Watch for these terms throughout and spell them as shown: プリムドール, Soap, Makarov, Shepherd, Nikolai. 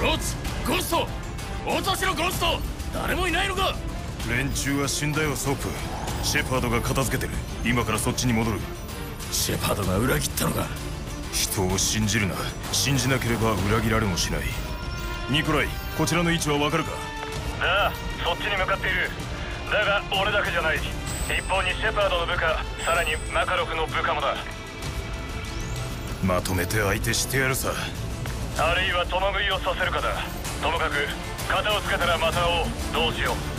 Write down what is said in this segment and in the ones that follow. ロツ、ゴースト、私のゴースト、誰もいないのか。連中は死んだよソープ。シェパードが片付けてる。今からそっちに戻る。シェパードが裏切ったのか。人を信じるな。信じなければ裏切られもしない。ニコライ、こちらの位置はわかるか。ああ、そっちに向かっている。だが俺だけじゃない。一方にシェパードの部下、さらにマカロフの部下もだ。まとめて相手してやるさ。あるいは共食いをさせるかだ。ともかく片をつけたらまたをどうしよう。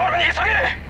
стороны и急げ!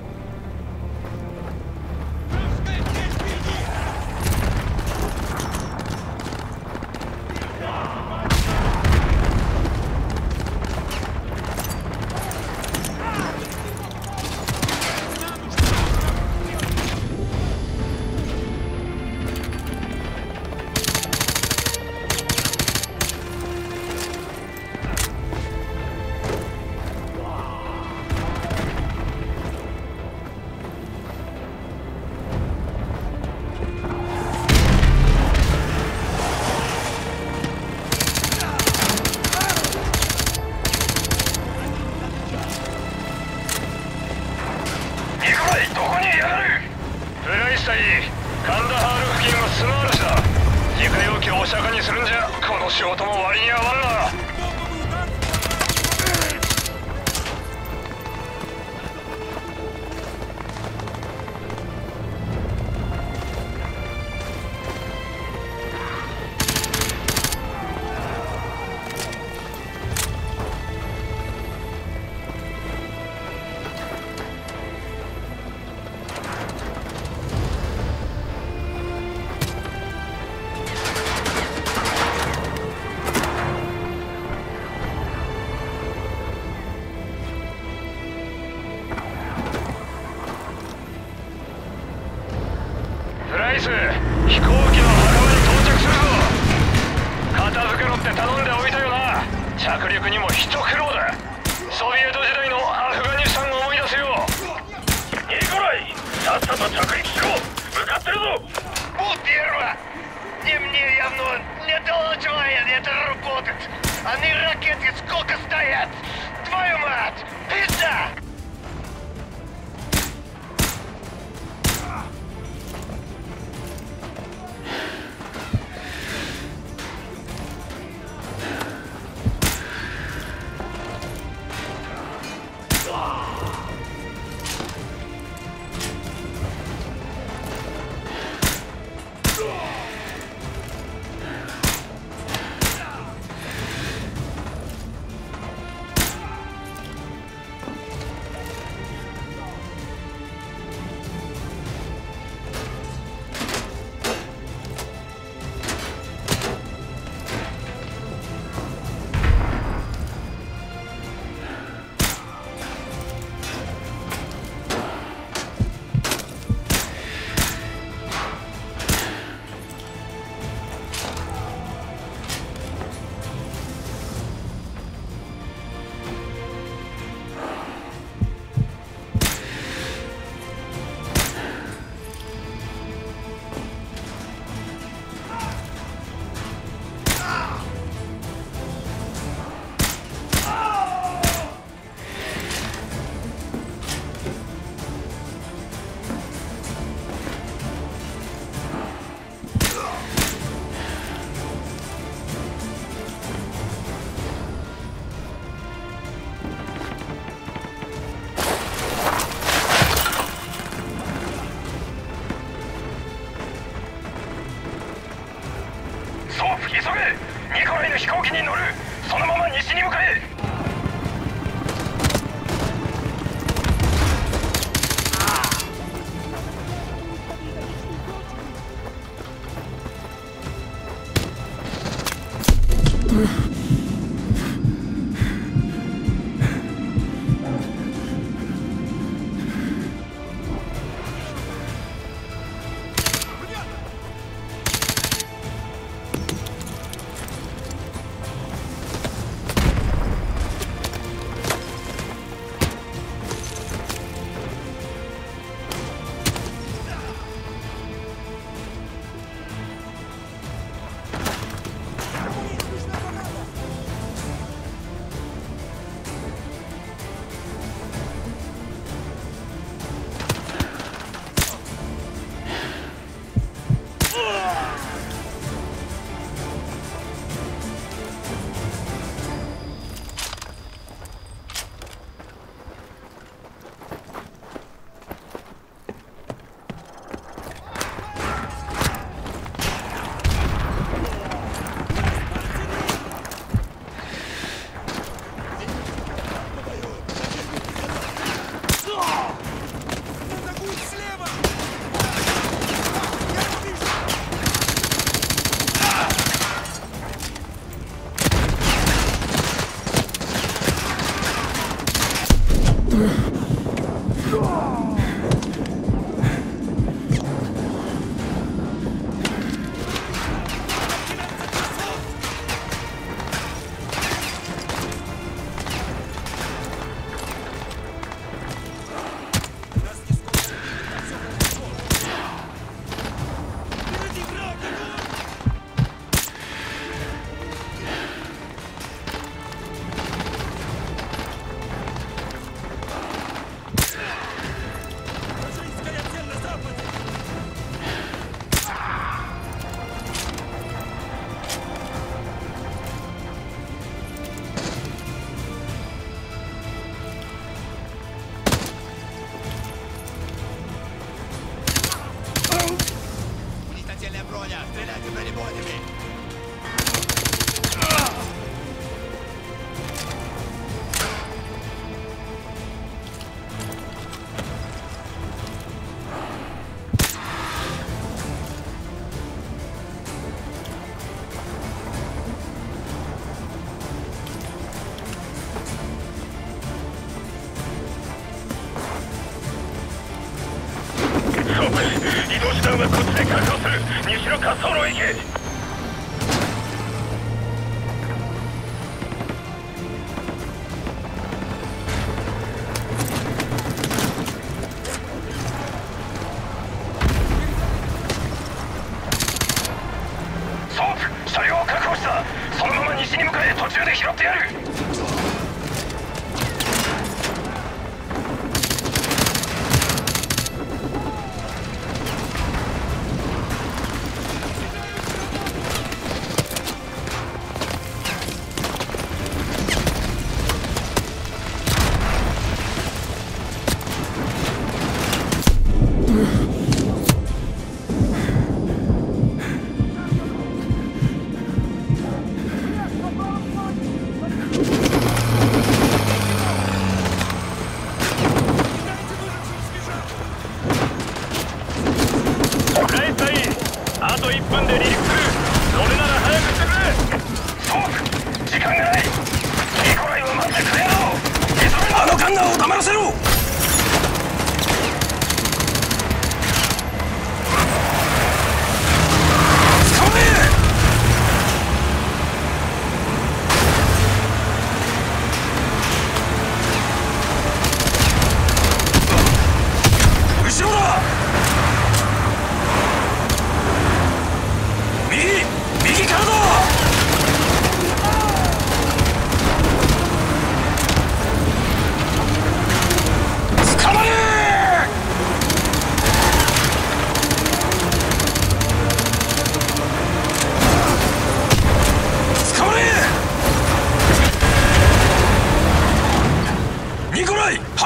ハ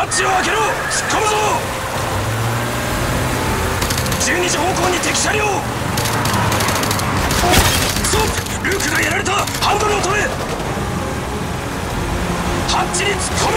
ッチに突っ込め！